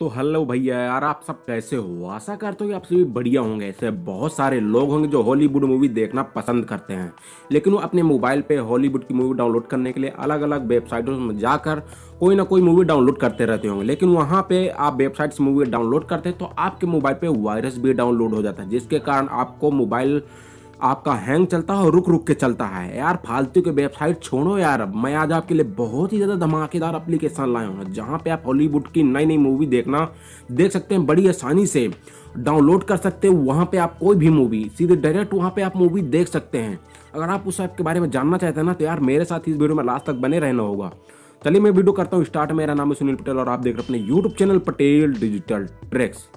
तो हेलो भैया यार, आप सब कैसे हो? आशा करता हूँ कि आप सभी बढ़िया होंगे। ऐसे बहुत सारे लोग होंगे जो हॉलीवुड मूवी देखना पसंद करते हैं, लेकिन वो अपने मोबाइल पे हॉलीवुड की मूवी डाउनलोड करने के लिए अलग अलग वेबसाइटों में जाकर कोई ना कोई मूवी डाउनलोड करते रहते होंगे। लेकिन वहाँ पे आप वेबसाइट से मूवी डाउनलोड करते हैं तो आपके मोबाइल पर वायरस भी डाउनलोड हो जाता है, जिसके कारण आपको मोबाइल आपका हैंग चलता है और रुक रुक के चलता है। यार फालतू के वेबसाइट छोड़ो यार। मैं आज आपके लिए बहुत ही ज़्यादा धमाकेदार एप्लीकेशन लाया हूँ, जहाँ पे आप हॉलीवुड की नई नई मूवी देख सकते हैं, बड़ी आसानी से डाउनलोड कर सकते हो। वहाँ पे आप कोई भी मूवी सीधे डायरेक्ट वहाँ पे आप मूवी देख सकते हैं। अगर आप उस ऐप के बारे में जानना चाहते हैं ना, तो यार मेरे साथ इस वीडियो में लास्ट तक बने रहना होगा। चलिए मैं वीडियो करता हूँ स्टार्ट। मेरा नाम है सुनील पटेल और आप देख रहे हैं अपने YouTube channel Patel digital tricks.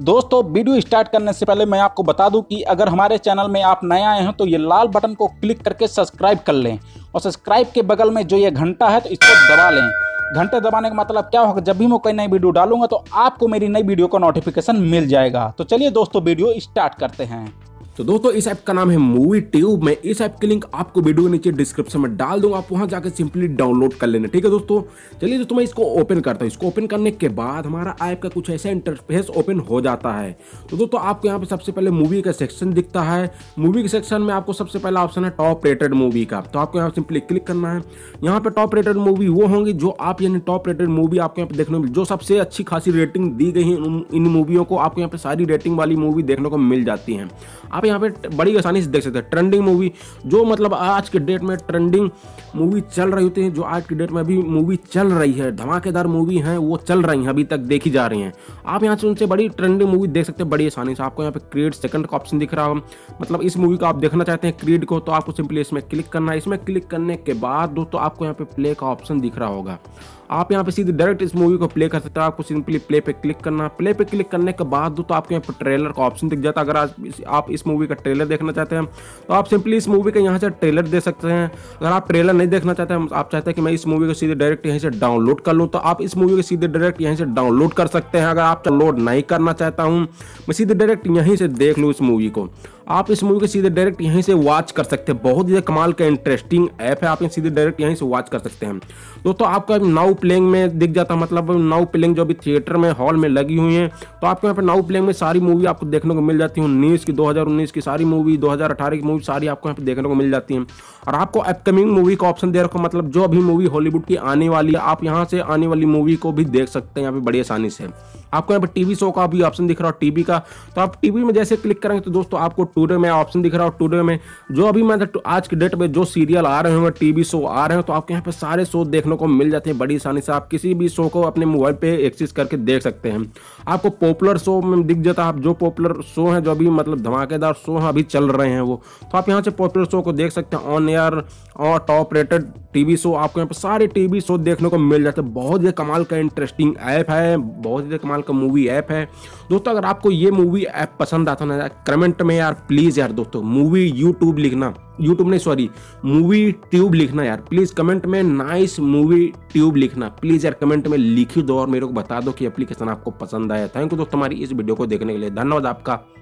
दोस्तों वीडियो स्टार्ट करने से पहले मैं आपको बता दूं कि अगर हमारे चैनल में आप नए आए हैं तो ये लाल बटन को क्लिक करके सब्सक्राइब कर लें, और सब्सक्राइब के बगल में जो ये घंटा है तो इसको दबा लें। घंटे दबाने का मतलब क्या होगा, जब भी मैं कोई नई वीडियो डालूंगा तो आपको मेरी नई वीडियो का नोटिफिकेशन मिल जाएगा। तो चलिए दोस्तों वीडियो स्टार्ट करते हैं। तो दोस्तों इस ऐप का नाम है मूवी ट्यूब। मैं इस ऐप की लिंक आपको वीडियो के नीचे डिस्क्रिप्शन में डाल दूंगा, आप वहां जाकर सिंपली डाउनलोड कर लेना। ठीक है दोस्तों, चलिए दोस्तों मैं इसको ओपन करता हूँ। इसको ओपन करने के बाद हमारा ऐप का कुछ ऐसा इंटरफेस ओपन हो जाता है। तो दोस्तों आपको यहाँ पे सबसे पहले मूवी का सेक्शन दिखता है। मूवी के सेक्शन में आपको सबसे पहला ऑप्शन है टॉप रेटेड मूवी का, तो आपको यहाँ सिंपली क्लिक करना है। यहाँ पे टॉप रेटेड मूवी वो होंगी जो आप यानी टॉप रेटेड मूवी आपको यहाँ पे देखने को मिल, जो सबसे अच्छी खासी रेटिंग दी गई है इन मूवियों को, आपको यहाँ पे सारी रेटिंग वाली मूवी देखने को मिल जाती है। आप यहाँ पे बड़ी आसानी से देख सकते हैं। ट्रेंडिंग मूवी, जो मतलब आज के डेट में ट्रेंडिंग मूवी चल रही होती है, जो आज के डेट में अभी मूवी चल रही है, धमाकेदार मूवी हैं वो चल रही हैं, अभी तक देखी जा रही हैं, आप यहाँ से उनसे बड़ी ट्रेंडिंग मूवी देख सकते हैं बड़ी आसानी से। आपको यहाँ पे क्रिएट सेकंड का ऑप्शन दिख रहा हो, मतलब इस मूवी को आप देखना चाहते हैं क्रिएट को, तो आपको सिंपली इसमें क्लिक करना है। इसमें क्लिक करने के बाद दोस्तों आपको यहाँ पे प्ले का ऑप्शन दिख रहा होगा, आप यहाँ पे सीधे डायरेक्ट इस मूवी को प्ले कर सकते हैं। आपको सिंपली प्ले पे क्लिक करना है। प्ले पे क्लिक करने के बाद दोस्तों आपको यहाँ पर ट्रेलर का ऑप्शन दिख जाता है। अगर आप इस मूवी का ट्रेलर देखना चाहते हैं तो आप सिंपली इस मूवी का यहाँ से ट्रेलर देख सकते हैं। अगर आप ट्रेलर नहीं देखना चाहते हैं, आप चाहते हैं कि मैं इस मूवी को सीधे डायरेक्ट यहीं से डाउनलोड कर लूँ, तो आप इस मूवी को सीधे डायरेक्ट यहीं से डाउनलोड कर सकते हैं। अगर आप डाउनलोड नहीं करना चाहता हूँ, मैं सीधे डायरेक्ट यहीं से देख लूँ इस मूवी को, आप इस मूवी को सीधे डायरेक्ट यहीं से वॉच कर सकते हैं। बहुत ही कमाल का इंटरेस्टिंग ऐप है, आप सीधे डायरेक्ट यहीं से वॉच कर सकते हैं। दोस्तों आपको नाउ प्लेइंग में दिख जाता, मतलब नाउ प्लेइंग जो अभी थिएटर में हॉल में लगी हुई है, तो आपको यहाँ पर नाउ प्लेइंग में सारी मूवी आपको देखने को मिल जाती है। 19 की 2019 की सारी मूवी, 2018 की मूवी सारी आपको यहाँ पर देखने को मिल जाती है। और आपको अपकमिंग मूवी का ऑप्शन दे रखा, मतलब जो अभी मूवी हॉलीवुड की आने वाली है, आप यहाँ से आने वाली मूवी को भी देख सकते हैं यहाँ पर बड़ी आसानी से। आपको यहाँ पर टीवी शो का भी ऑप्शन दिख रहा है टीवी का, तो आप टीवी में जैसे क्लिक करेंगे तो दोस्तों आपको टुडे में ऑप्शन दिख रहा है। टुडे में जो अभी मतलब आज के डेट में जो सीरियल आ रहे होंगे, टीवी शो आ रहे हैं, तो आपके यहाँ पे सारे शो देखने को मिल जाते हैं बड़ी आसानी से। आप किसी भी शो को अपने मोबाइल पे एक्सेस करके देख सकते हैं। आपको पॉपुलर शो में दिख जाता है, आप जो पॉपुलर शो हैं, जो अभी मतलब धमाकेदार शो हैं अभी चल रहे हैं वो, तो आप यहाँ से पॉपुलर शो को देख सकते हैं। ऑन एयर और टॉप रेटेड टीवी शो, आपको यहाँ पर सारे टीवी शो देखने को मिल जाते हैं। बहुत ही कमाल का इंटरेस्टिंग ऐप है, बहुत ही कमाल का मूवी ऐप है। दोस्तों अगर आपको ये मूवी ऐप पसंद आता ना, कमेंट में यार प्लीज़ यार दोस्तों मूवी यूट्यूब लिखना, यूट्यूब नहीं सॉरी मूवी ट्यूब लिखना यार प्लीज़। कमेंट में नाइस मूवी ट्यूब लिखना प्लीज़ यार, कमेंट में लिख दो और मेरे को बता दो कि एप्लीकेशन आपको पसंद आया। थैंक यू दोस्तों, हमारी इस वीडियो को देखने के लिए धन्यवाद आपका।